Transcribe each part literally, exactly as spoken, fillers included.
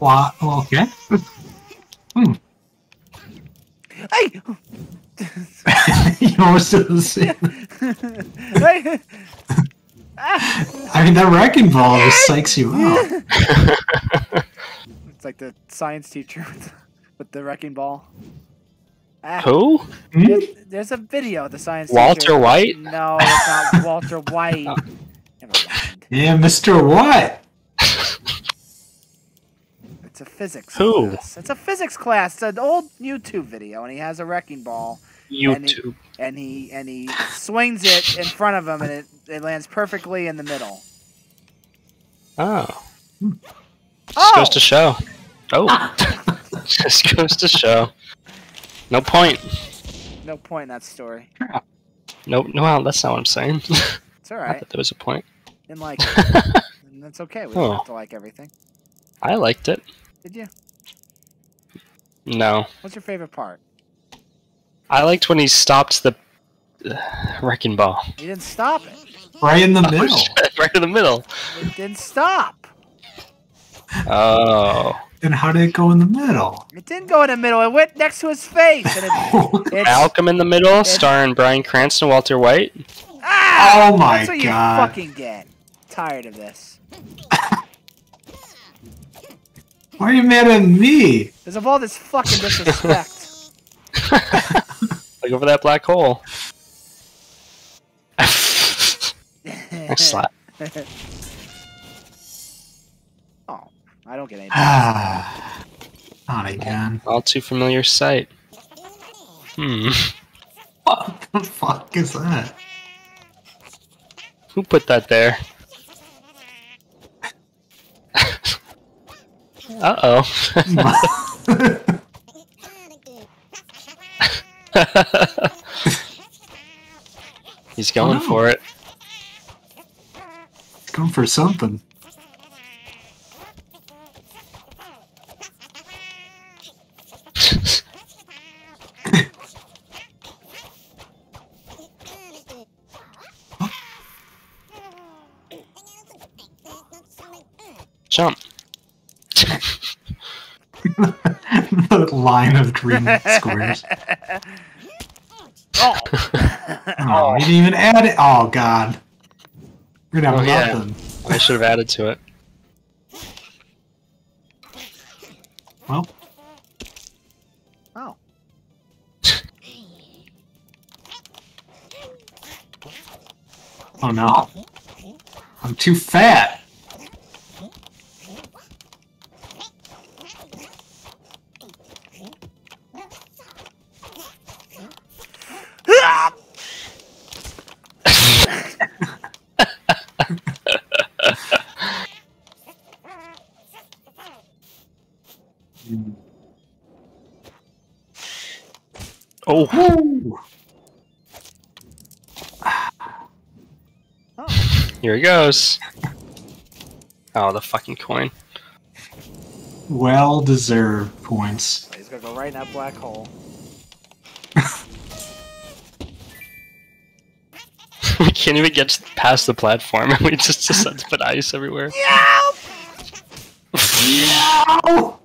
why? Oh, okay. Hmm. Hey! You almost did the same. Hey! I mean, that wrecking ball just psychs you out. It's like the science teacher with the, with the wrecking ball. Ah, Who? There's, there's a video of the science Walter teacher. Walter White? No, it's not Walter White. Never mind. Yeah, Mister White. It's a physics Who? class. It's a physics class. It's an old YouTube video, and he has a wrecking ball. YouTube. And he, and he and he swings it in front of him, and it, it lands perfectly in the middle. Oh. Hmm. Just oh. goes to show. Oh. Ah. Just goes to show. No point. No point in that story. No, no, that's not what I'm saying. It's all right. I thought there was a point. And like, and that's okay. We oh. don't have to like everything. I liked it. Did you? No. What's your favorite part? I liked when he stopped the uh, wrecking ball. He didn't stop it. Right in the middle. Oh, shit. Right in the middle. It didn't stop. Oh. Then how did it go in the middle? It didn't go in the middle. It went next to his face. And it, it, Malcolm in the Middle, it, starring Bryan Cranston, Walter White. Ah, oh my that's what god! You fucking get tired of this. Why are you mad at me? Because of all this fucking disrespect. Like over that black hole. Next slap. Oh, I don't get anything. Ah, not again. All too familiar sight. Hmm. What the fuck is that? Who put that there? Uh oh. He's going oh, no. for it. He's going for something. Jump. The line of green squares. Oh. Oh, you didn't even add it. Oh, God. We're going to have oh, nothing. Yeah. I should have added to it. Well. Oh. Oh, no. I'm too fat. Oh. Oh. Here he goes. Oh, the fucking coin. Well deserved points. He's gonna go right in that black hole. We can't even get past the platform and we just decide to put ice everywhere. No! No!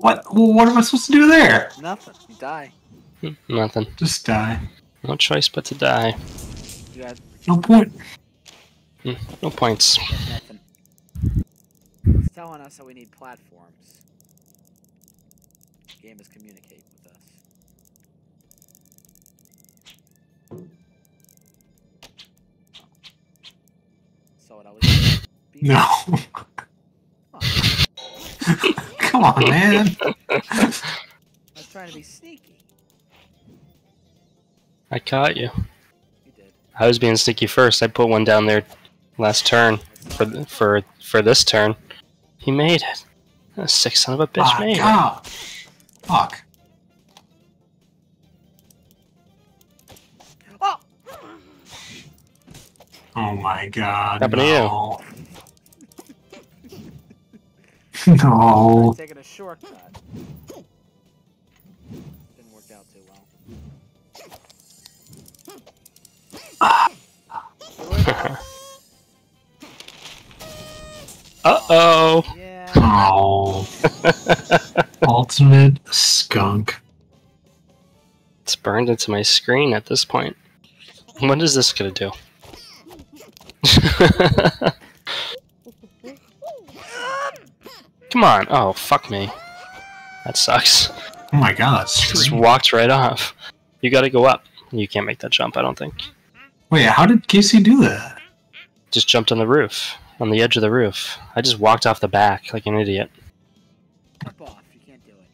What? Well, what am I supposed to do there? Nothing. You die. Nothing. Just die. No choice but to die. Yeah. No point. No points. Nothing. It's telling us that we need platforms. The game is communicate with us. So it always. No. Oh. Come on, man. I was trying to be sneaky. I caught you. You did. I was being sneaky first. I put one down there last turn for the, for for this turn. He made it. A sick son of a bitch oh, made God. it. Fuck. Oh. Oh my God. What happened no. to you? No. Taking a shortcut. Didn't work out too well. Uh-oh. Yeah. Oh. Ultimate skunk. It's burned into my screen at this point. What is this gonna do? Come on. Oh, fuck me. That sucks. Oh my god. Just walked right off. You gotta go up. You can't make that jump, I don't think. Wait, how did Casey do that? Just jumped on the roof. On the edge of the roof. I just walked off the back like an idiot. Up off. You can't do it.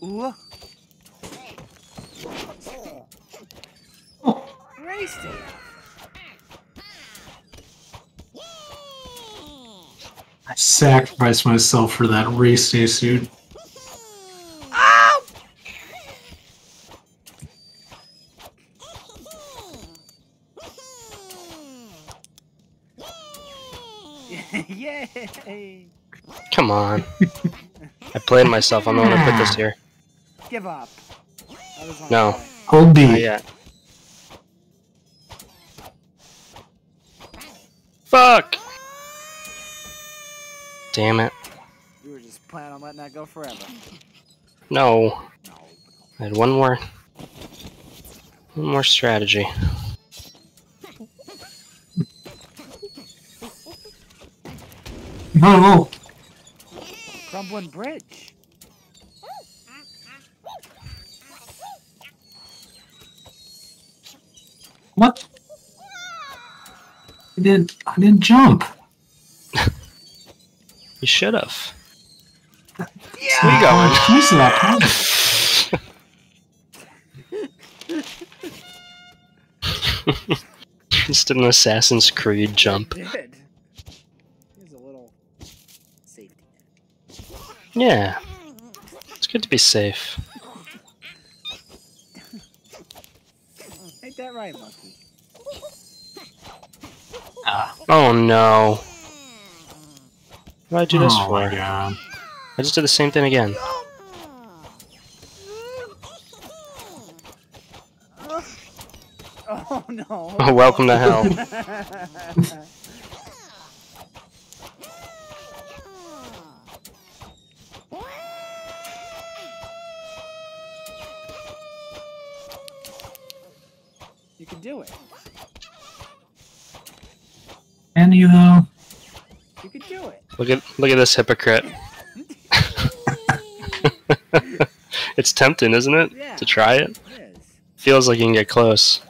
Well, yeah. Ooh. Oh. Raced it. I sacrificed myself for that race day suit. Yay! Come on. I played myself. I'm the one who put this here. Give up. No. Hold B. Not yet. Fuck! Damn it. You were just planning on letting that go forever. No. I had one more. One more strategy. No, no. Crumbling bridge. What? I didn't. I didn't jump. You should have. Yeah. We going. Who's that? Just an Assassin's Creed jump. Yeah, it's good to be safe. Ain't that right, monkey? Ah. Oh no! What did I do this oh, for? My God. I just did the same thing again. Oh no! Oh, welcome to hell. You can do it. Can you though? You can do it. Look at look at this hypocrite. It's tempting, isn't it? Yeah, to try it. It is. Feels like you can get close.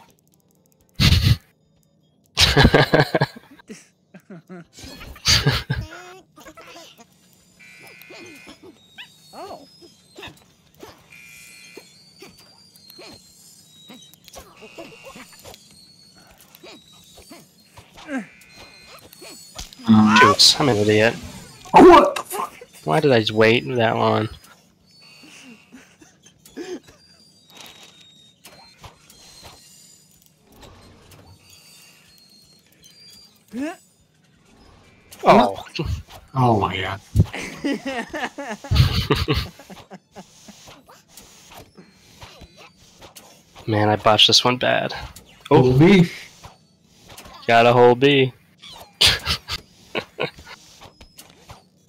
Oh. Oops, I'm an idiot. Oh, what the fuck? Why did I just wait that long? Oh. Oh my god. Man, I botched this one bad. Oh, hold B. Got a hold B.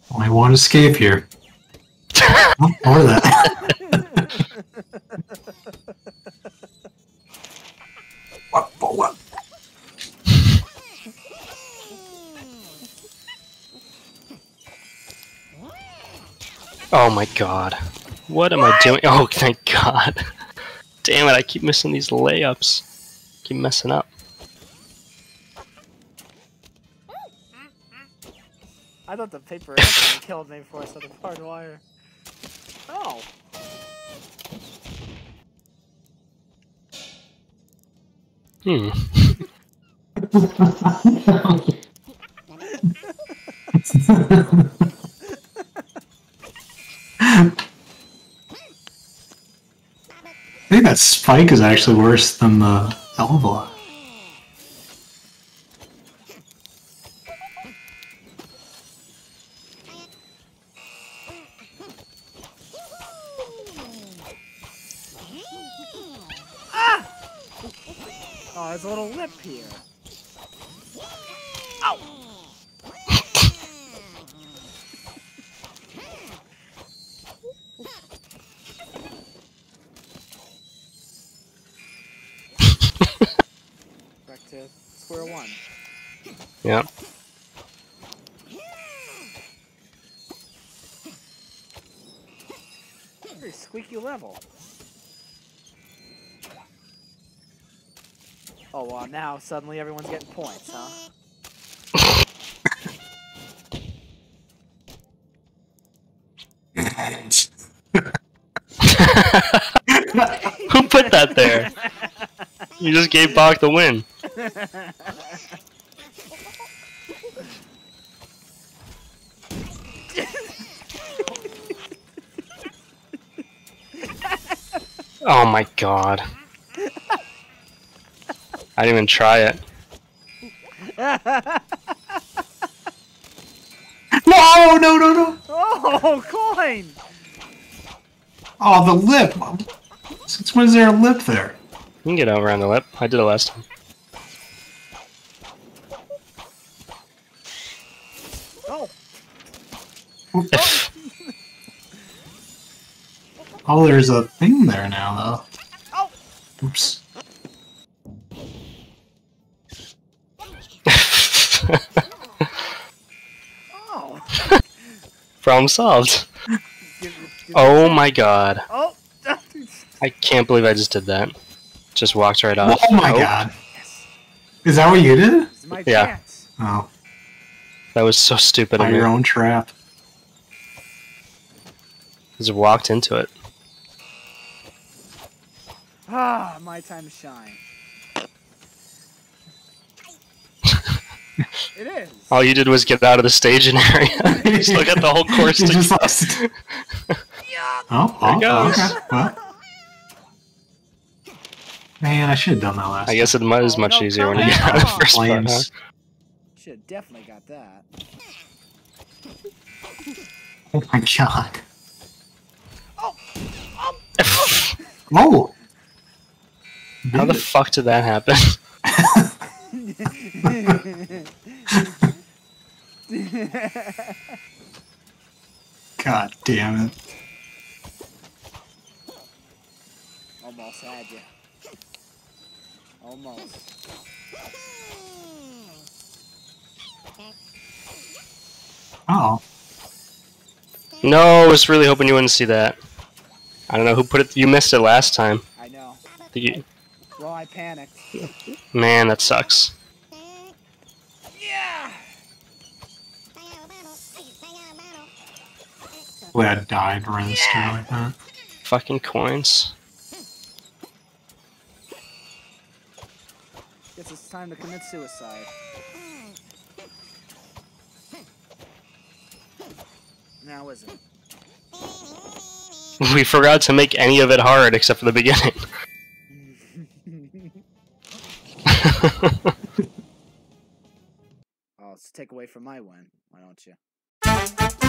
Only one escape here. Or that. What? What? Oh my god. What am I doing? Oh, thank god. Damn it, I keep missing these layups. Keep messing up. I thought the paper airplane killed me before I saw the barbed wire. Oh! Hmm. I think that spike is actually worse than the elbow block. Ah! Oh, there's a little lip here. Ow! Back to square one. Yep. Very squeaky level. Oh, well, now suddenly everyone's getting points, huh? Who put that there? You just gave Boc the win. Oh my god. I didn't even try it. No, no, no, no! Oh, coin! Oh, the lip! Since when is there a lip there? You can get over on the lip. I did it last time. Oh! Oh, there's a thing there now, though. Oh. Oops. Oh. Problem solved. Give, give oh my god. Oh. I can't believe I just did that. Just walked right off. Oh my oh. god. Yes. Is that what you did? My yeah. Chance. Oh. That was so stupid. By your own trap. Just walked into it. Ah, my time to shine. It is. All you did was get out of the staging area. You just look at the whole course. You just lost. Oh, there it goes. Okay. Well. Man, I should have done that last. I guess it was oh, much no, easier when you got the first part. Huh? Should have definitely got that. Oh my god. Oh. Oh. Oh. How the fuck did that happen? God damn it. Almost had you. Almost. Oh. No, I was really hoping you wouldn't see that. I don't know who put it. You missed it last time. I know. Did you? Well, I panicked. Man, that sucks. Yeah. Glad died running yeah. like that. Fucking coins. Guess it's time to commit suicide. Now is it? We forgot to make any of it hard except for the beginning. Oh, it's a takeaway from my win. Why don't you?